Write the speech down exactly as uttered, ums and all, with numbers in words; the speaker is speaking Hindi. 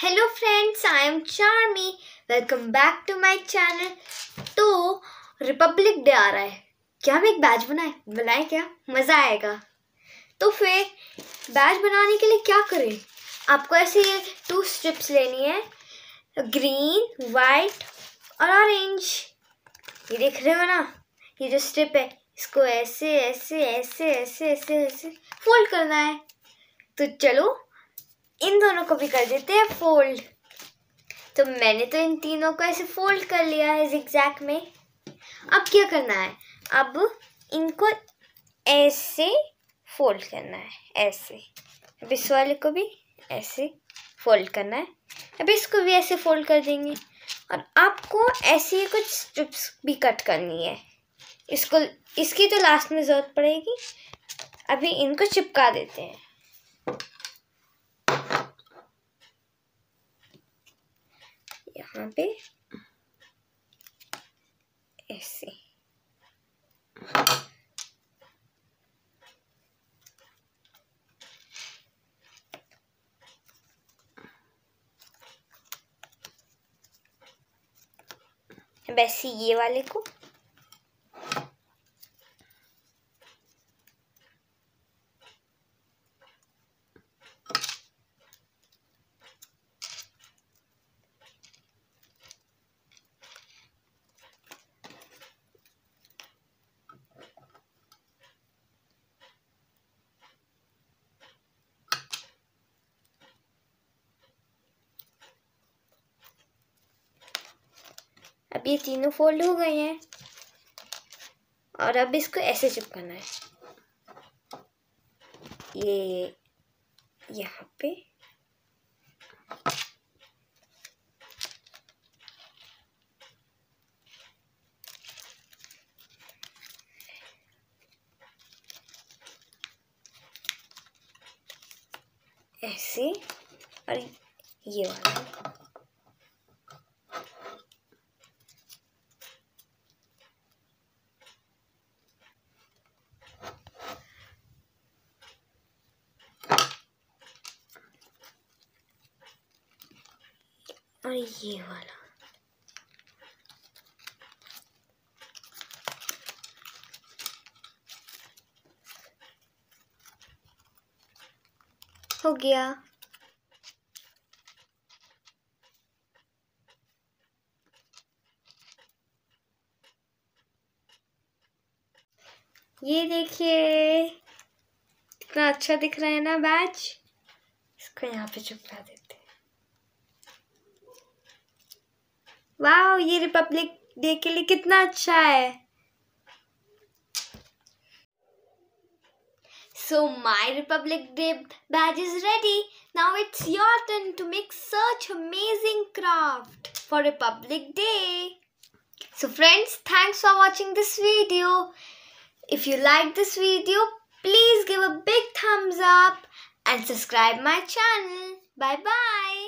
Hello friends, I am Charmi. Welcome back to my channel. तो रिपब्लिक डे आ रहा है, क्या हम एक बैच बनाए बनाए क्या मज़ा आएगा। तो फिर बैच बनाने के लिए क्या करें, आपको ऐसे टू स्ट्रिप्स लेनी है, ग्रीन, वाइट और ऑरेंज। ये देख रहे हो ना, ये जो स्ट्रिप है इसको ऐसे ऐसे ऐसे ऐसे ऐसे ऐसे फोल्ड करना है। तो चलो इन दोनों को भी कर देते हैं फोल्ड। तो मैंने तो इन तीनों को ऐसे फोल्ड कर लिया है जिगजैग में। अब क्या करना है, अब इनको ऐसे फोल्ड करना है, ऐसे। अब इस वाले को भी ऐसे फोल्ड करना है, अब इसको भी ऐसे फोल्ड कर देंगे। और आपको ऐसी कुछ स्ट्रिप्स भी कट करनी है। इसको इसकी तो लास्ट में ज़रूरत पड़ेगी, अभी इनको चिपका देते हैं। यहाँ पे ऐसे वैसे ये वाले को अब ये तीनों फोल्ड हो गए हैं और अब इसको ऐसे चिपकाना है, ये यहाँ पे। ऐसे और ये वाला और ये वाला। हो गया। ये देखिए कितना अच्छा दिख रहा है ना बैच। इसको यहाँ पे चिपका देते हैं। वाह, ये रिपब्लिक डे के लिए कितना अच्छा है। So my Republic Day badge is ready. Now it's your turn to make such amazing craft for Republic Day. So friends, thanks for watching this video. If you like this video, please give a big thumbs up and subscribe my channel. Bye bye.